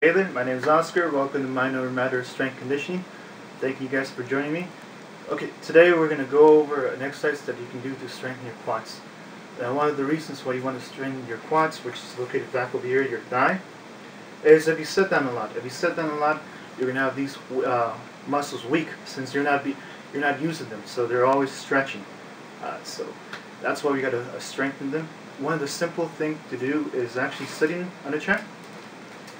Hey, my name is Oscar. Welcome to Mind Over Matter Strength Conditioning. Thank you guys for joining me. Okay, today we're going to go over an exercise that you can do to strengthen your quads. Now, one of the reasons why you want to strengthen your quads, which is located back over here, your thigh, is if you sit down a lot. If you sit down a lot, you're going to have these muscles weak since you're not using them, so they're always stretching. So that's why we got to strengthen them. One of the simple things to do is actually sitting on a chair.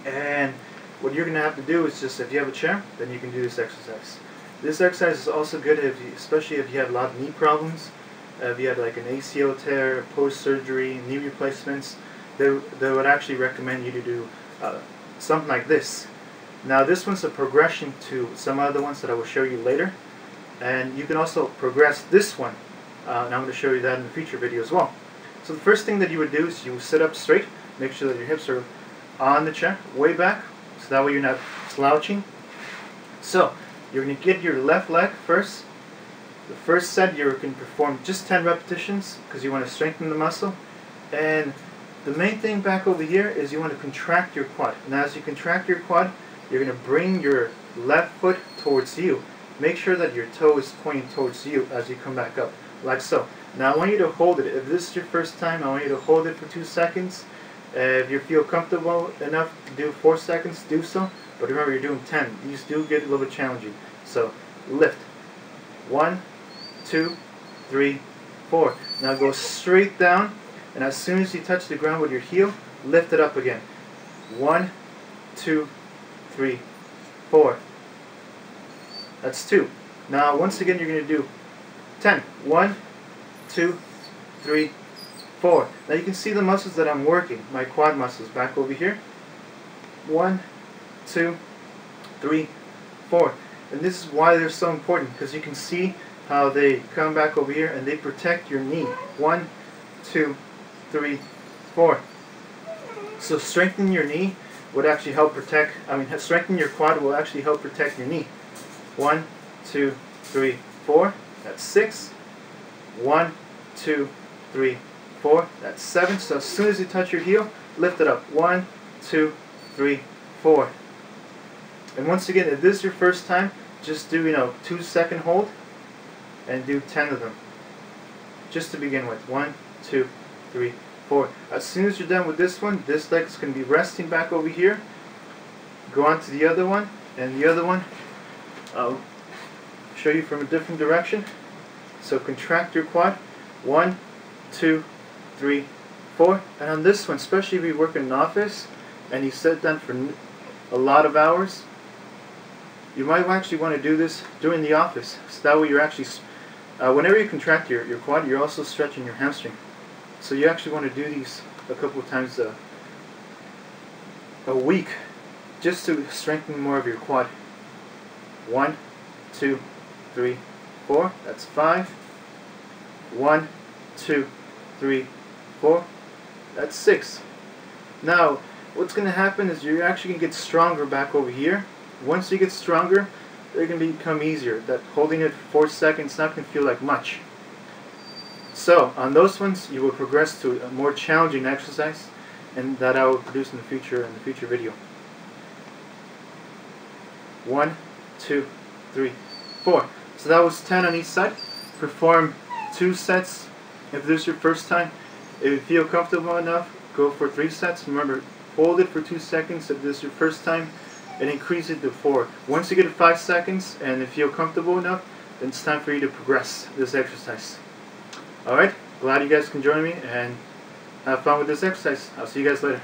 And what you're going to have to do is just, if you have a chair, then you can do this exercise. This exercise is also good, if you, especially if you have a lot of knee problems. If you had like an ACL tear, post-surgery, knee replacements, they would actually recommend you to do something like this. Now this one's a progression to some other ones that I will show you later. And you can also progress this one. And I'm going to show you that in the future video as well. So the first thing that you would do is you would sit up straight, make sure that your hips are on the chair, way back, so that way you're not slouching. So you're going to get your left leg first. The first set you're going to perform just 10 repetitions because you want to strengthen the muscle. And the main thing back over here is you want to contract your quad. Now as you contract your quad, you're going to bring your left foot towards you. Make sure that your toe is pointing towards you as you come back up, like so. Now I want you to hold it. If this is your first time, I want you to hold it for 2 seconds. If you feel comfortable enough to do 4 seconds, do so. But remember, you're doing 10. These do get a little bit challenging. So lift. 1, 2, 3, 4. Now go straight down, and as soon as you touch the ground with your heel, lift it up again. 1, 2, 3, 4. That's 2. Now once again, you're going to do 10. 1, 2, 3, 4. Now you can see the muscles that I'm working, my quad muscles back over here. 1, 2, 3, 4. And this is why they're so important, because you can see how they come back over here and they protect your knee. 1, 2, 3, 4. So strengthening your knee would actually help protect, strengthening your quad will actually help protect your knee. 1, 2, 3, 4. That's 6. 1, 2, 3, 4, that's 7. So as soon as you touch your heel, lift it up. 1, 2, 3, 4. And once again, if this is your first time, just do 2-second hold and do 10 of them. Just to begin with. 1, 2, 3, 4. As soon as you're done with this one, this leg's gonna be resting back over here. Go on to the other one, and the other one. I'll show you from a different direction. So contract your quad. 1, 2, 3, 4. And on this one, especially if you work in an office and you sit down for a lot of hours, you might actually want to do this during the office, so that way you're actually whenever you contract your quad, you're also stretching your hamstring. So you actually want to do these a couple of times a week, just to strengthen more of your quad. 1, 2, 3, 4. That's 5. 1, 2, 3, 4. That's 6. Now what's going to happen is you're actually going to get stronger back over here. Once you get stronger, they're going to become easier. That holding it for 4 seconds is not going to feel like much. So on those ones, you will progress to a more challenging exercise, and that I will produce in the future video. 1, 2, 3, 4. So that was 10 on each side. Perform 2 sets if this is your first time. If you feel comfortable enough, go for 3 sets. Remember, hold it for 2 seconds if this is your first time, and increase it to 4. Once you get to 5 seconds and if you feel comfortable enough, then it's time for you to progress this exercise. Alright, glad you guys can join me and have fun with this exercise. I'll see you guys later.